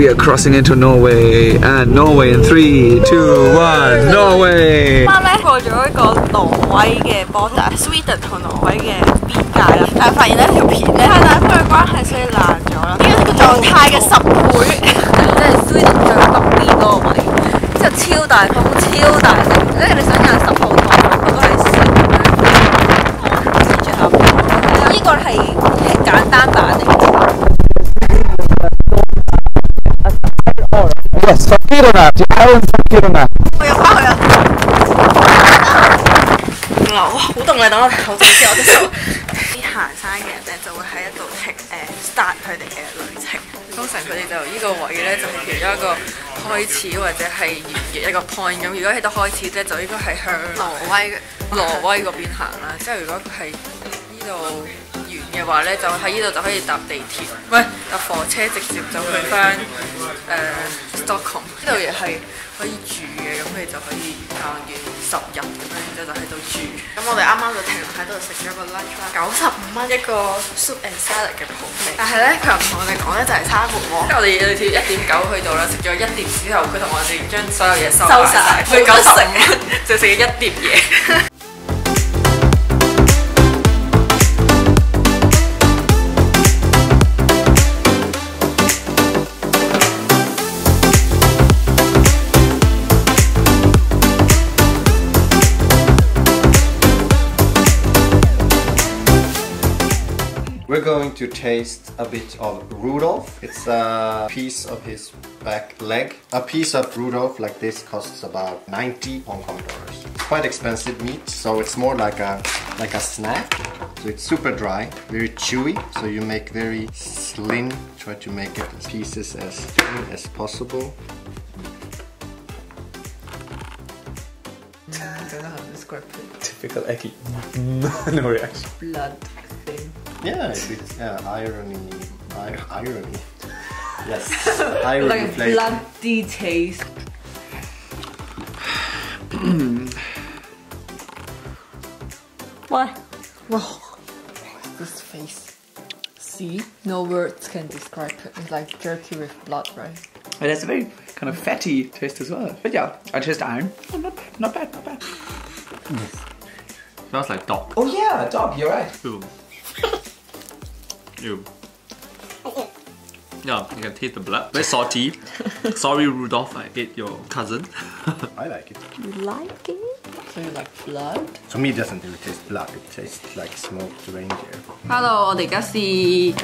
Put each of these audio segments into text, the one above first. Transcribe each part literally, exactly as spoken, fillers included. we are crossing into Norway, and Norway in three, two, one, Norway. 啱咧過咗一個挪威嘅 border Sweden 同挪威嘅邊界啦，但係發現咧條片咧太冷嘅關係，所以爛咗啦。呢個狀態嘅十倍，即係 Sweden 最北邊嗰個位，即係超大風，超大風，即係你想有十號台，不過係雪咧，雪住下邊。依個係係簡單版嚟嘅。 Yes, from Kiruna, the island from Kiruna.嘅話咧，就喺呢度就可以搭地鐵，唔係搭火車直接就去翻誒 Stockholm。呢度亦係可以住嘅，咁你就可以行完十日咁樣，然之後就喺度住。咁我哋啱啱就停喺度食咗個 lunch 啦，九十五蚊一個 soup and salad 嘅鋪頭。但係咧，佢唔同我哋講咧，就係差唔多。我哋類似一點九去到啦，食咗一碟之後，佢同我哋將所有嘢收曬，佢九十五蚊就食咗一碟嘢。We're going to taste a bit of Rudolph. It's a piece of his back leg. A piece of Rudolph like this costs about ninety Hong Kong dollars. Quite expensive meat, so it's more like a like a snack. So it's super dry, very chewy. So you make very slim. Try to make it in pieces as thin as possible. I don't know how to describe it. Typical Eki. No reaction. Blood. Yeah, it's yeah, irony, irony. Yes, irony. Like flavor. Bloody taste. What? Wow. This face. See, no words can describe it. It's like jerky with blood, right? It has a very kind of fatty taste as well. But yeah, I taste iron. Oh, not bad, not bad, not bad. Smells like dog. Oh yeah, dog. You're right. Ooh. Ew. Yeah, you can taste the blood. Very salty. Sorry, Rudolph, I ate your cousin. I like it. You like it? So you like blood? To me, it doesn't really taste blood. It tastes like smoked reindeer. Hello, 我哋而家試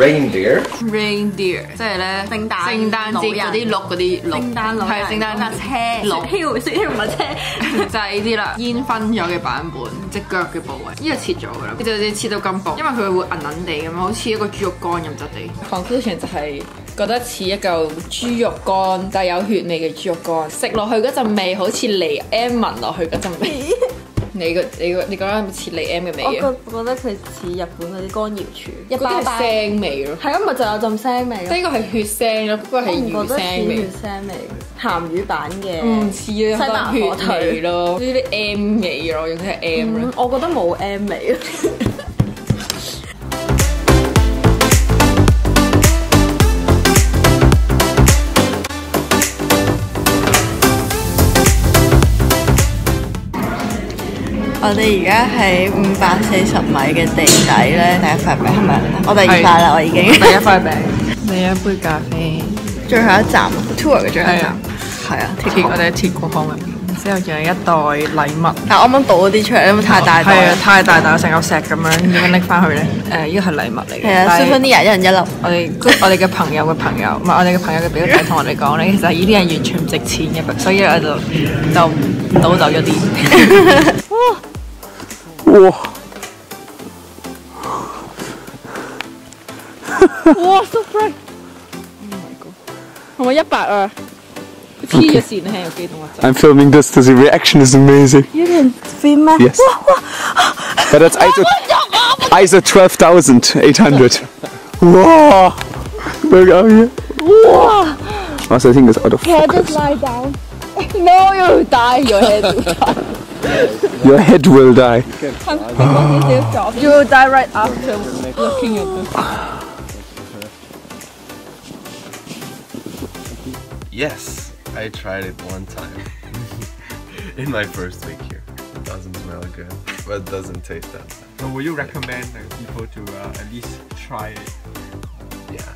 reindeer. Reindeer 即係咧聖誕聖誕節嗰啲鹿嗰啲鹿，聖誕老人係聖誕車鹿，跳雪跳唔係車，就係呢啲啦。煙燻咗嘅版本，隻腳嘅部位，呢個切咗㗎啦，佢就切到咁薄，因為佢會韌韌地咁，好似一個豬肉乾咁質地。Conclusion 就係覺得似一嚿豬肉乾，但係有血味嘅豬肉乾，食落去嗰陣味好似嚟 M 聞落去嗰陣。 你個你個你覺得似嚟 M 嘅味啊？我覺得佢似日本嗰啲乾瑤柱，一包包腥味咯。係啊，咪就有陣腥味。呢個係血腥咯，嗰個係魚腥味。鹹魚版嘅唔似啊，西南火腿咯，呢啲 M 味咯，用啲係 M 咯。我覺得冇 M 味咯。 我哋而家喺五百四十米嘅地底咧，第一塊餅係咪？我第二塊啦，我已經。第一塊餅，第一杯咖啡，最後一站 tour 嘅最後一站，係啊，鐵我哋鐵過康明。 之後仲有一袋禮物，但我啱啱倒嗰啲出嚟，因為太大袋。係啊，太大袋，成嚿石咁樣，點樣拎翻去咧？誒，依個係禮物嚟嘅。係啊 ，souvenir 一人一粒。我哋我哋嘅朋友嘅朋友，唔係我哋嘅朋友嘅表弟同我哋講咧，其實依啲係完全唔值錢嘅，所以我就就倒走咗啲。哇！哇 ！So bright！ Oh my god！ 係咪一百啊？ Okay. I'm filming this because the reaction is amazing. You didn't film it? Yes. But that's I S O twelve thousand eight hundred. Wow! Look out here. Wow! Also, I think it's out of focus. Head is lie down. No, you'll die. Your head will die. Your head will die. You will die right after looking at this. Yes, I tried it one time in my first week here. It doesn't smell good, but it doesn't taste that bad. So would you recommend uh, people to uh, at least try it? Yeah.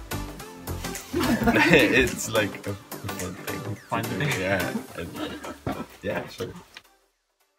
It's like a fun thing. Fun thing? Yeah. And, yeah, sure.